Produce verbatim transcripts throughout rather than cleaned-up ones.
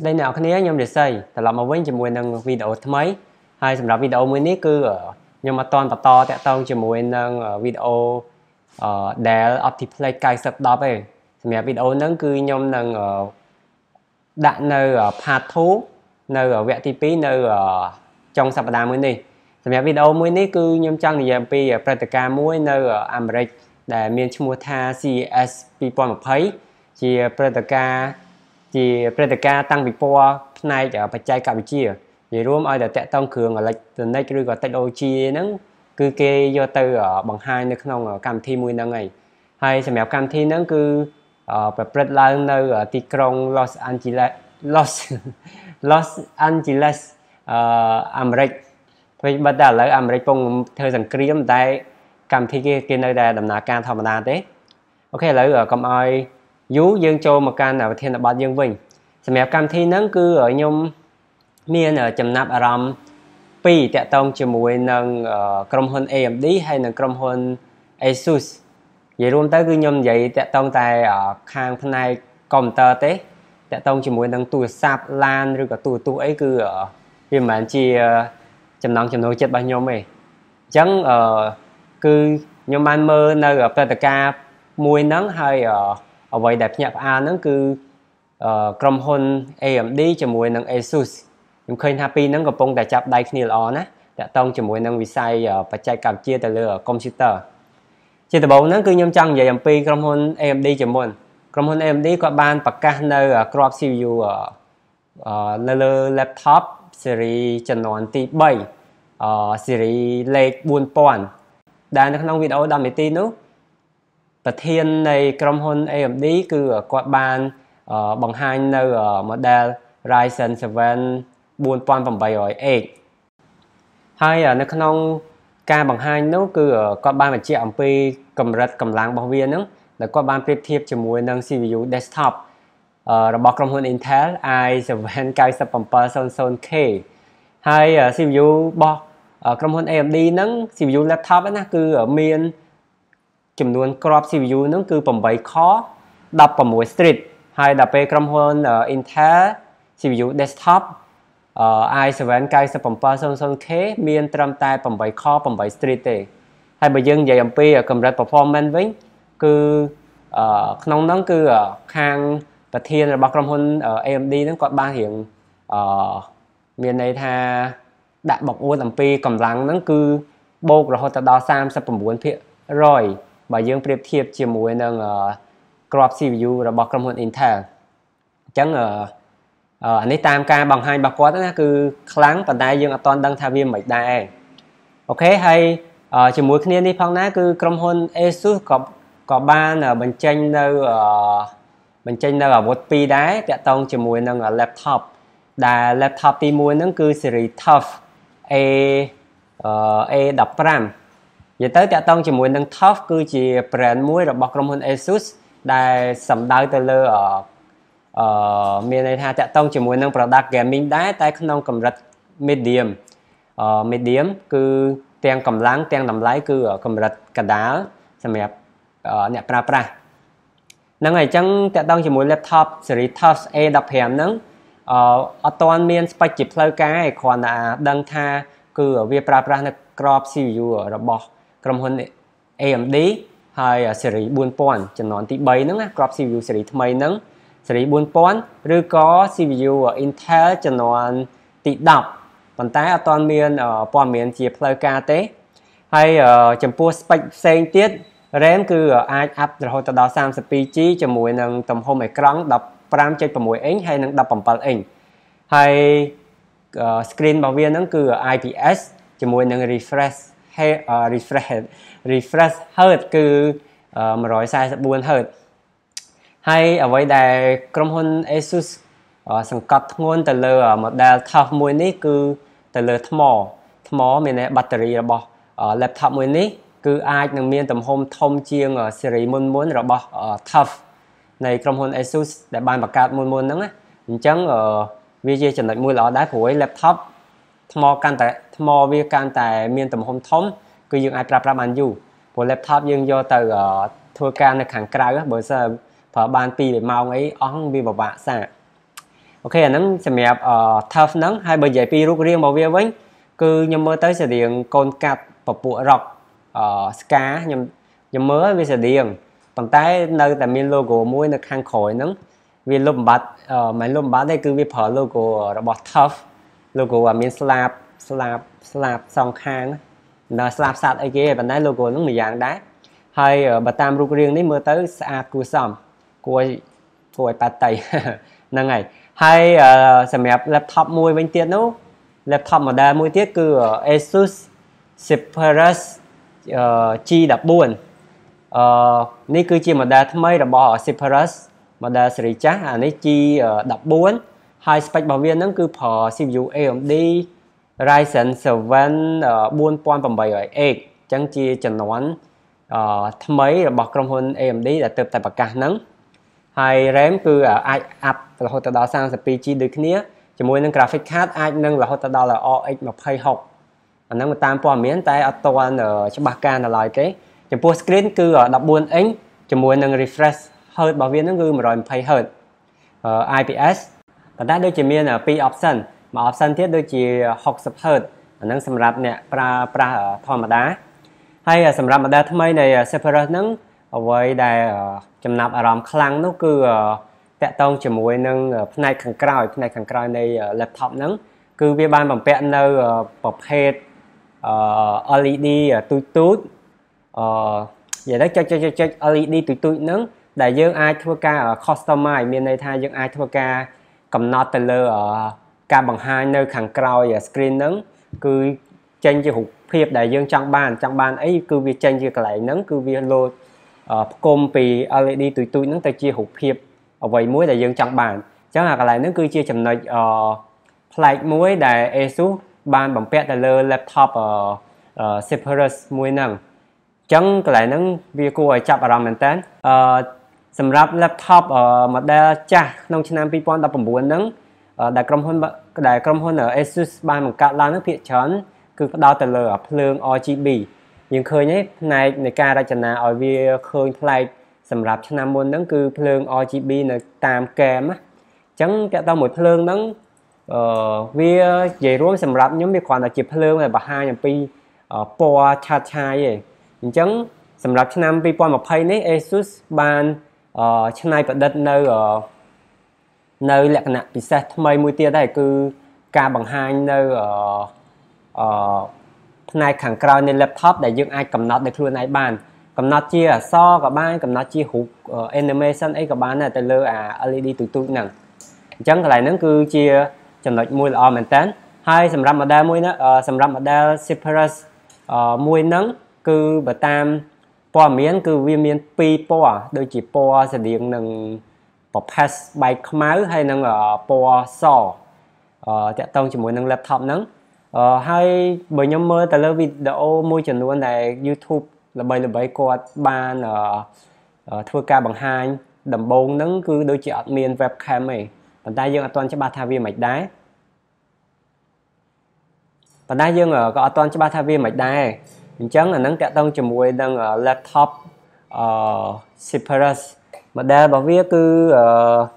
สวัสดี អ្នកអ្នកគ្នាខ្ញុំនិស័យត្រឡប់មកវិញជាមួយនឹងវីដេអូថ្មីហើយសម្រាប់វីដេអូមួយនេះគឺខ្ញុំមកតនតតតាក់ទងជាមួយនឹងវីដេអូដែល ជាព្រឹត្តិការណ៍តាំងពីពណ៌ផ្នែកបច្ចេកវិទ្យានិយាយរួមឲ្យតែតកតងគ្រឿងអេឡិចត្រូនិកឬក៏ Los Angeles Los Los Angeles អឺអាមេរិកព្រោះបើតែឥឡូវអាមេរិកកំពុងធ្វើសង្គ្រាមតែកម្មវិធីគេគេនៅតែដំណើរការធម្មតាទេអូខេឥឡូwកុំឲ្យ Dú dương cho một can là thiên là bát dương vinh. Xem mẹ cam thi nắng cứ ở nhom miền ở chấm nắp aram pi tẹt tông chỉ mùi nâng crom hôn a em đê hay nâng crom hôn ASUS. Vậy luôn tới cứ nhom vậy tẹt tông tại ở hàng hôm nay còn tờ té tẹt tông chỉ mùi nâng tụi sáp lan rồi cả tụi tụi ấy cứ ở vì mà chỉ chấm nắng chấm nồi chết bao nhiêu mày. Chẳng ở cứ nhom ban mơ nơi ở Pataka mùi nắng hay ở ở vậy đẹp nhạc A nó cứ crom hôn a em đê cho mùi năng ASUS nhưng khi happy nó có bông đại chạp đại kia lo nè đã tông cho mùi năng vì sai và chạy cặp chia từ lửa computer chia từ bốn nó cứ nhâm chăng về em pi crom hôn a em đê cho mùi crom hôn a em đê có ban bậc ca nơi crop xê pê u lơ laptop series chân nón tì bảy series lake buôn pòn đang nó không video đam mê tin nữa thiên này crom hôn a em đê cứ quạt bàn bằng hai nơi model Ryzen seven buôn pon bằng bảy rồi eight hay là nó không ca bằng hai nó cứ quạt bàn mà chạm pi cầm rệt cầm láng bằng viên nữa là quạt bàn tiếp tiếp cho mùi năng xê pê u desktop rồi bỏ crom hôn Intel i seven cái sản phẩm person son k hay là xê pê u bỏ crom hôn a em đê nó xê pê u laptop nó cứ ở miền chấm luôn crop xê pê u nó cứ bấm bảy khó đập bấm mũi street hay đập về crom hôn Intel xê pê u desktop i seven cái sản phẩm person son k miền trầm tai bấm bảy khó bấm bảy street đấy hay bây giờ vậy em pi cầm ra performance với cứ nông nó cứ hàng và thiên là bọc crom hôn a em đê nó còn ba hiện miền này tha đại bọc uốn em pi cầm láng nó cứ bột rồi họ ta đo sam sản phẩm bốn thiện rồi bà dương tiếp tiếp chiếm mối nâng crop xê pê u là bọc crom hôn Intel chẳng ở anh ấy tám ca bằng hai bạc quát nó cứ kháng và đại dương ở toàn đang thả viêm mạch đại ok hay chiếm mối kia đi phong ná cứ crom hôn ASUS có có ba là bình chanh đâu bình chanh đâu ở một pi đá tẹt tông chiếm mối nâng ở laptop đà laptop thì mối nâng cứ series TUF A A đập ram vậy tới tẹt tông chỉ muốn nâng thấp cứ chỉ brand muối là bọc crom hôn ASUS đại sầm đai từ lơ ở ở miền này ha tẹt tông chỉ muốn nâng product gaming đá tại khung nông cầm rạch medium ở medium cứ tiền cầm láng tiền nằm lái cứ ở cầm rạch cả đá xem đẹp ở nẹp pra pra năng này chẳng tẹt tông chỉ muốn laptop series TUF A đập hẻm nâng ở toàn miền spec chỉ plug cái còn là đăng tha cứ ở việt pra pra là crop xê pê u là bọc crom hôn a em đê hay series buôn pon chân nón tí bay nắng crop xê pê u series thay nắng series buôn pon rồi có xê pê u Intel chân nón tí đọc còn tại toàn miền ở toàn miền chỉ plug ca tế hay chấm pua spec sen tiết RAM cứ ai app rồi ta đào sam speed cho mùi năng tầm hôm mày cắn đập ram chơi tầm mùi ảnh hay năng đập tầm bật ảnh hay screen bảo viên nó cứ i pê ét cho mùi năng refresh hay uh, refresh refresh hertz cứ uh, một trăm hai mươi bốn hertz hay ở với đài crom hôn ASUS uh, sản cắt ngôn từ lơ một đài tháp mùi ní cứ từ lơ thmò thmò mình này battery là bỏ uh, laptop mùi ní cứ ai nâng miên tầm hôm thông chiêng ở uh, series môn môn là bỏ uh, tháp này crom hôn ASUS để ban bạc cát môn môn nắng á chẳng ở uh, video chẳng định mùi lọ đá của laptop thmo can tại thmo vi can tại miền tầm hôm thống cứ dùng ai prap prap bàn dù bộ laptop dùng do từ thua can là khẳng cào á bởi sao phải bàn pi để mau ấy ông vi bảo bạn xả Ok, nắm xem đẹp ở tháp nắng hai bên giải pi rút riêng bảo vệ với cứ nhầm mơ tới sẽ điện con cạp và bụi rọc ở cá nhầm nhầm mơ với sẽ điện bằng tay nơi tại miền logo mũi được hàng khỏi nắng vì lùm bát máy lùm bát đây cứ vi phở logo robot tháp logo và miền slab slab slab song khang là slab sạt ấy kia bằng tay logo nó mười dạng đá hay ở bà tam rút riêng đấy mơ tới xa cua sầm cua cua ba tay năng ngày hay uh, xem đẹp laptop môi bên tiết nó laptop mà đa môi tiết cứ uh, ASUS Zephyrus uh, G fourteen uh, ní cứ chi mà đa thâm mây là bỏ Zephyrus mà đa xử lý chắc à ní chi uh, fourteen hai spec bảo viên nó cứ phở xê pê u a em đê Ryzen seven four point eight chẳng chi chẳng nón uh, thâm mây là bỏ công hôn a em đê là tập tại bạc cả nắng hay RAM cứ ai áp là hỗ trợ đào sang sẽ pê giê được kia chỉ muốn nâng graphic card ai nâng là hỗ trợ đào là o ích mà hay học anh nâng một tam qua miếng tay auto ở cho ba k là lại cái chỉ muốn screen cứ ở đập buồn anh chỉ muốn nâng refresh hơi bảo viên nó cứ mà rồi hay hơn i pê ét và đã đôi chỉ miếng là p option mà option thiết đôi chỉ học sập hơn anh nâng sầm rạp nè pra pra thon mà đá hay là sầm rạp mà đá thay mấy này separate nâng ở với đây chấm nạp ở rộng khăn nó cứ tệ tông chỉ mối nâng này khẳng cào này khẳng cào này laptop nâng cứ vi ban bằng pẹn nơ bọc hết led tụt tụt vậy đó cho cho cho cho led tụt tụt nâng đại dương ai thua ca customize miền này thay dương ai thua ca cầm nọt từ lơ ca bằng hai nơi khẳng cào screen nâng cứ tranh cho hụt phép đại dương trong bàn trong bàn ấy cứ vi tranh việc lại nâng cứ vi lô công vì led tụi tụi nó ta chia hụt hiệp ở vậy muối đại dương trong bàn chẳng là cái này nó cứ chia chậm nói lại muối đại ASUS ban bằng pet là laptop Zephyrus muối nâng chẳng cái này nó vì cô ấy chập ở rằm mình tên sản phẩm laptop mà đa cha nông chăn nam pipon tập bốn nâng đại công hôn đại công hôn ở ASUS ban bằng cát lan nó phe chán cứ đào từ lờ phượng rờ giê bê nhưng khơi nhé này này ca ra chừng nào ở vi khơi play sầm rạp cho nam môn đó cứ phơi rờ giê bê là tam kèm á chẳng cái tao một phơi đó vi về rúm sầm rạp nhóm vi còn là chỉ phơi này bà hai nhầm pi po cha chai vậy nhưng chẳng sầm rạp cho nam pi po mà pay đấy ASUS ban cho này bật đất nơi ở nơi lệ nạn bị sét mây mũi tia đây cứ ca bằng hai nơi ở này khẳng cào nên laptop để dương ai cầm nọt để luôn ai bàn cầm nọt chia so cả ba cầm nọt chia hụt uh, animation ấy cả ba này từ lơ à led tụt tụt nè chẳng cái này nó cứ chia chậm lại môi là mình tên hai sản phẩm ở đây môi nó sản phẩm ở đây Zephyrus môi nắng cứ bờ tam po miếng cứ viên miếng pi po đôi chỉ po sẽ điện nâng po pass bay máu hay nâng ở po so tại tông chỉ muốn nâng laptop nắng Uh, hay bởi nhóm mơ tại lơ video môi trường luôn này YouTube là bây là bấy quạt ban ở uh, uh, thua ca bằng hai đầm bốn nắng cứ đôi chị admin webcam này còn ta dương toàn cho ba thao viên mạch đá còn ta dương ở có toàn cho ba thao viên mạch đá mình chắn là nắng cả tông chùm quay đang ở laptop uh, Zephyrus mà đa bảo viết cứ uh,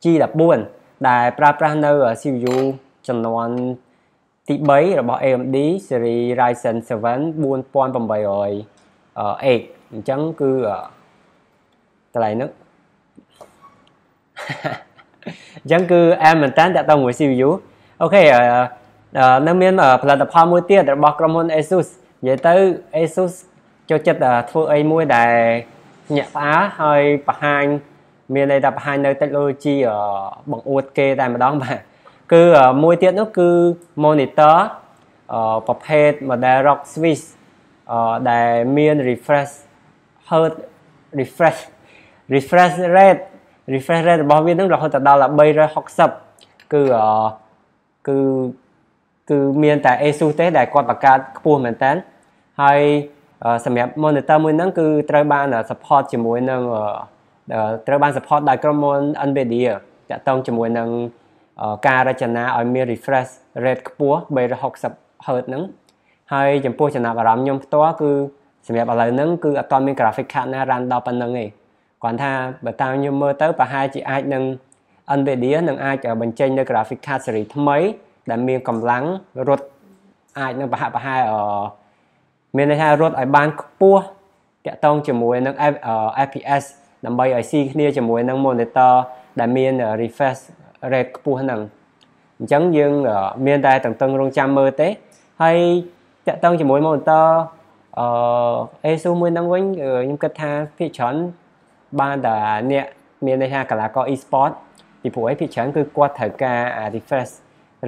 chi đập buồn đài pra pra nơ ở siêu du trần đoàn tí bấy là bỏ a em đê series Ryzen seven four point eight eight chẳng cứ cái này nữa chẳng cứ em mình tán đã tao ngồi siêu dữ ok nâng miên ở phần tập hoa mũi tiết là bỏ cầm hôn ASUS vậy tới ASUS cho chất là thua ấy mũi đài nhạc phá hơi bạc hành miền này tập hai nơi technology ở bằng út kê đài mà đón bạn cứ uh, môi tiết nó cứ monitor uh, pop head mà đài rock switch uh, đài miên refresh hơi refresh refresh rate refresh rate bảo viên nó là hơn đó là bay ra học sập cứ uh, cứ cứ miên tại ASUS thế đài quạt bạc ca buồn mình tán hay uh, sản phẩm monitor môi nó cứ trai ban là support chỉ môi nó uh, trai ban support đài chromon nvidia đã tông chỉ môi nó ca ra chana ở miền refresh rate của bây giờ học sập hơi nắng hay chấm po chana và làm nhom toa cứ xem lại lại nắng cứ toàn miền graphic card na ran đào pan nắng này còn tha bởi tao nhom mơ tới và hai chị ai nâng Nvidia នឹងអាចបញ្ចេញនៅ graphic card សេរីថ្មីដែលមានកម្លាំងរត់អាចនឹងបហៈបហែមានន័យថារត់ឲ្យបានខ្ពស់តាក់ទងជាមួយនឹង เอฟ พี เอส ដើម្បីឲ្យស៊ីគ្នាជាមួយនឹង monitor ដែលមាន refresh rate ខ្ពស់ហ្នឹងអញ្ចឹងយើងមានតែតន្ទឹងរង់ចាំមើលទេហើយតាក់ទងជាមួយ monitor អឺ เอ เอส មួយហ្នឹងវិញខ្ញុំគិតថាភាគច្រើនបានតែអ្នកមានន័យថាកីឡាករ e-sport ពីព្រោះឯងភាគច្រើនគឺគាត់ត្រូវការ refresh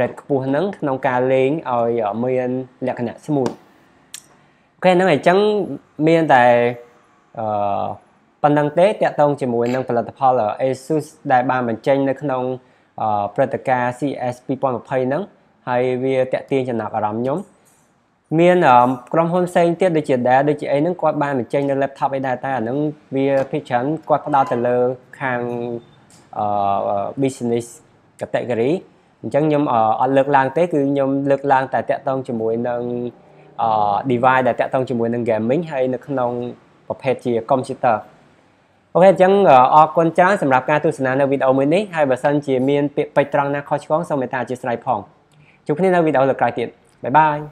rate ខ្ពស់ហ្នឹងក្នុងការលេងឲ្យមានលក្ខណៈ smooth អូខេហ្នឹងអញ្ចឹងមានតែអឺប៉ុណ្្នឹងទេតាក់ទងជាមួយនឹងផលិតផល ASUS ដែលបានបញ្ចេញនៅក្នុង ព្រឹត្តិការណ៍ C E S 2020 ហ្នឹងហើយវាតាក់ទាញចំណាប់អារម្មណ៍ខ្ញុំ មានក្រុមហ៊ុនផ្សេងទៀតដូចជា Dell ដូចជា អី ហ្នឹងគាត់បានបញ្ចេញនៅ laptop ឯដែរតែអាហ្នឹងវាភាគច្រើនគាត់ផ្ដោតទៅលើខាង business category អញ្ចឹងខ្ញុំអត់លើកឡើងទេគឺខ្ញុំលើកឡើងតែតាក់ទងជាមួយនឹង device ដែលតាក់ទងជាមួយនឹង gaming ហើយនៅក្នុងប្រភេទជា computer អូខេអញ្ចឹងអរគុណច្រើនសម្រាប់ការទស្សនានៅវីដេអូមួយនេះហើយបើសិនជាមានពាក្យពេចន៍ត្រង់ណាខុសឆ្គងសូមមេត្តាអធិស្ឋានផងជួបគ្នានៅវីដេអូលើកក្រោយទៀតបាយបាយ